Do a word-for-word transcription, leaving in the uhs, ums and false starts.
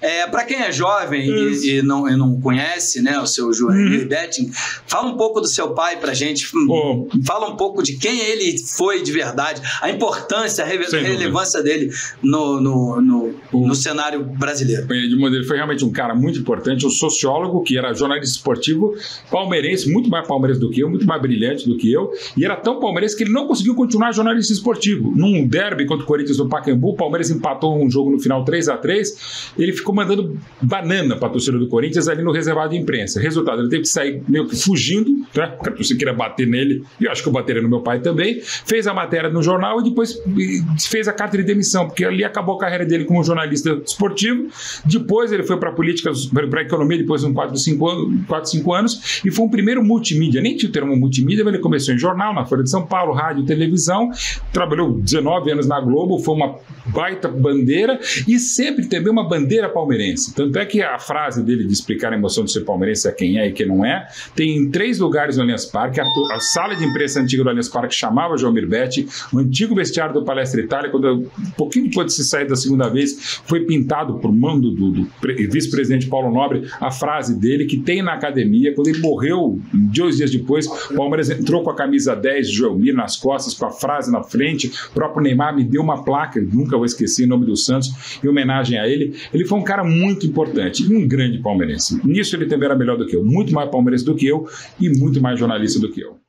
É, para quem é jovem e, e, não, e não conhece, né, o seu Joelmir Beting, fala um pouco do seu pai pra gente, oh. fala um pouco de quem ele foi de verdade, a importância, a re Sem relevância dúvida. dele no, no, no, oh. no cenário brasileiro. Ele foi realmente um cara muito importante, um sociólogo que era jornalista esportivo, palmeirense, muito mais palmeirense do que eu, muito mais brilhante do que eu, e era tão palmeirense que ele não conseguiu continuar jornalista esportivo. Num derby contra o Corinthians no Pacaembu, o Palmeiras empatou um jogo no final três a três, ele ficou mandando banana para a torcida do Corinthians ali no reservado de imprensa. Resultado, ele teve que sair meio que fugindo, né? A torcida queria bater nele, e eu acho que eu bateria no meu pai também, fez a matéria no jornal e depois fez a carta de demissão, porque ali acabou a carreira dele como jornalista esportivo. Depois ele foi para a política, para a economia, depois de uns quatro, cinco anos, e foi um primeiro multimídia, nem tinha o termo multimídia, mas ele começou em jornal, na Folha de São Paulo, rádio, televisão, trabalhou dezenove anos na Globo, foi uma baita bandeira, e sempre teve uma bandeira palmeirense. Tanto é que a frase dele de explicar a emoção de ser palmeirense a quem é e quem não é, tem em três lugares no Allianz Parque. A, a sala de imprensa antiga do Allianz Parque chamava Joelmir Beting, o antigo vestiário do Palestra Itália, quando, um pouquinho depois de se sair da segunda vez, foi pintado por mando do, do vice-presidente Paulo Nobre, a frase dele, que tem na academia. Quando ele morreu, dois dias depois, o Palmeiras entrou com a camisa dez de Joelmir nas costas, com a frase na frente. O próprio Neymar me deu uma placa, nunca vou esquecer, em nome do Santos, em homenagem a ele. Ele foi um cara muito importante e um grande palmeirense. Nisso ele também era melhor do que eu, muito mais palmeirense do que eu e muito mais jornalista do que eu.